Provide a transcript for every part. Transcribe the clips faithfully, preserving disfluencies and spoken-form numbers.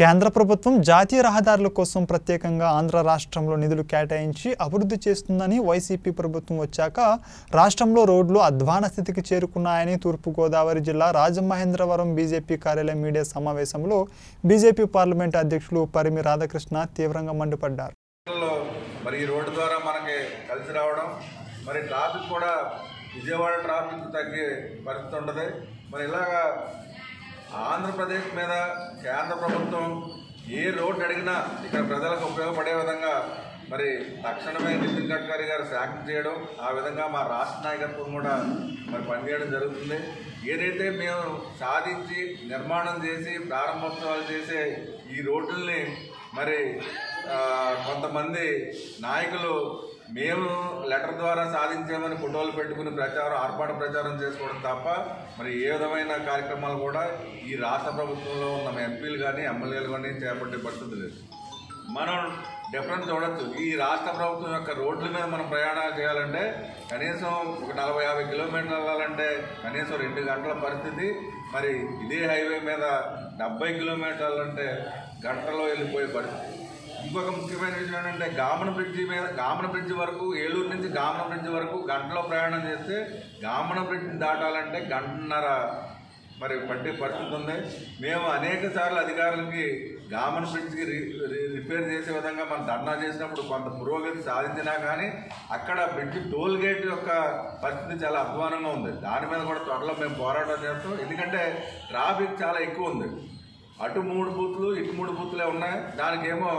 కేంద్ర ప్రభుత్వం జాతీయ రహదారుల కోసం ప్రత్యేకంగా ఆంధ్ర రాష్ట్రంలో నిధులు కేటాయించి అభివృద్ధి చేస్తుందని వైసీపీ ప్రభుత్వం వచ్చాక రాష్ట్రంలో రోడ్లు అధ్వాన స్థితికి చేరుకున్నాయని తూర్పు గోదావరి జిల్లా రాజమహేంద్రవరం బీజేపీ కార్యాలయ మీడియా సమావేశంలో బీజేపీ పార్లమెంట్ అధ్యక్షులు పరిమి రాధాకృష్ణ తీవ్రంగా మండిపడ్డారు. మరి ఈ రోడ్డు ద్వారా మనకి కలిసి రావడం మరి ట్రాఫిక్ కూడా విజయవాడ ట్రాఫిక్ తగ్గే పరిస్థితి ఉండదు. మరి ఇలాగా ఆంధ్రప్రదేశ్ మీద కేంద్ర ప్రభుత్వం ఏ రోడ్డు అడిగినా ఇక్కడ ప్రజలకు ఉపయోగపడే విధంగా మరి తక్షణమే నితిన్ గడ్కరీ గారు శాంక్షన్ చేయడం, ఆ విధంగా మా రాష్ట్ర నాయకత్వం కూడా మరి పనిచేయడం జరుగుతుంది. ఏదైతే మేము సాధించి నిర్మాణం చేసి ప్రారంభోత్సవాలు చేసే ఈ రోడ్లని మరి కొంతమంది నాయకులు మేము లెటర్ ద్వారా సాధించామని ఫోటోలు పెట్టుకుని ప్రచారం ఆర్పాట ప్రచారం చేసుకోవడం తప్ప మరి ఏ విధమైన కార్యక్రమాలు కూడా ఈ రాష్ట్ర ప్రభుత్వంలో ఉన్న ఎంపీలు కానీ ఎమ్మెల్యేలు కానీ చేపట్టే పరిస్థితి లేదు. మనం డిఫరెన్స్ చూడవచ్చు. ఈ రాష్ట్ర ప్రభుత్వం యొక్క రోడ్ల మీద మనం ప్రయాణాలు చేయాలంటే కనీసం ఒక నలభై యాభై కిలోమీటర్లు వెళ్ళాలంటే కనీసం రెండు గంటల పరిస్థితి. మరి ఇదే హైవే మీద డెబ్బై కిలోమీటర్లు అంటే గంటలో వెళ్ళిపోయే పరిస్థితి. ఇంకొక ముఖ్యమైన విషయం ఏంటంటే గామన బ్రిడ్జి మీద గామన బ్రిడ్జి వరకు ఏలూరు నుంచి గామన బ్రిడ్జి వరకు గంటలో ప్రయాణం చేస్తే గామన బ్రిడ్జిని దాటాలంటే గంటన్నర మరి పట్టే పరిస్థితి ఉంది. మేము అనేక సార్లు అధికారులకి గామన బ్రిడ్జికి రిపేర్ చేసే విధంగా మనం ధర్నా చేసినప్పుడు కొంత పురోగతి సాధించినా కానీ అక్కడ బ్రిడ్జి టోల్ గేట్ యొక్క పరిస్థితి చాలా అధ్వానంగా ఉంది. దాని మీద కూడా త్వరలో మేము పోరాటం చేస్తాం. ఎందుకంటే ట్రాఫిక్ చాలా ఎక్కువ ఉంది. అటు మూడు బూతులు ఇటు మూడు బూతులే ఉన్నాయి. దానికేమో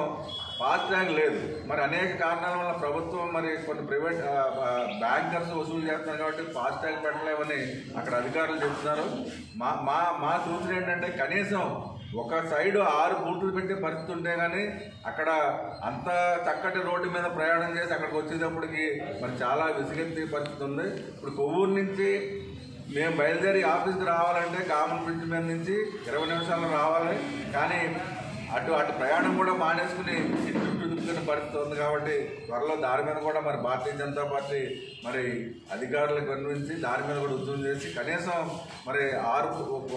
ఫాస్ట్ ట్రాక్ లేదు. మరి అనేక కారణాల వల్ల ప్రభుత్వం మరి కొన్ని ప్రైవేట్ బ్యాంకర్స్ వసూలు చేస్తున్నారు కాబట్టి ఫాస్ట్ ట్రాక్ పెట్టలేమని అక్కడ అధికారులు చెప్తున్నారు. మా మా మా సూచన ఏంటంటే కనీసం ఒక సైడు ఆరు బూట్లు పెట్టే పరిస్థితి ఉంటే కానీ అక్కడ అంత చక్కటి రోడ్డు మీద ప్రయాణం చేసి అక్కడికి వచ్చేటప్పటికి మరి చాలా విసిగెత్తే పరిస్థితి ఉంది. ఇప్పుడు కొవ్వూరు నుంచి మేము బయలుదేరి ఆఫీస్కి రావాలంటే కామన్ బ్రిడ్జ్ మీద నుంచి ఇరవై నిమిషాల్లో రావాలి. కానీ అటు అటు ప్రయాణం కూడా మానేసుకుని చుట్టుతున్న పరిస్థితి ఉంది. కాబట్టి త్వరలో దారి మీద కూడా మరి భారతీయ జనతా పార్టీ మరి అధికారులకు కన్వించి దారి మీద కూడా ఉద్యమం చేసి కనీసం మరి ఆరు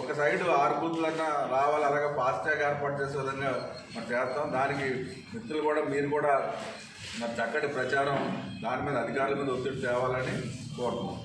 ఒక సైడు ఆరు బూతులన్నా రావాలి. అలాగే ఫాస్ట్యాగ్ ఏర్పాటు చేసే విధంగా మరి చేస్తాం. దానికి మిత్రులు కూడా మీరు కూడా మరి చక్కటి ప్రచారం దాని మీద అధికారుల మీద ఒత్తిడి తేవాలని కోరుతున్నాం.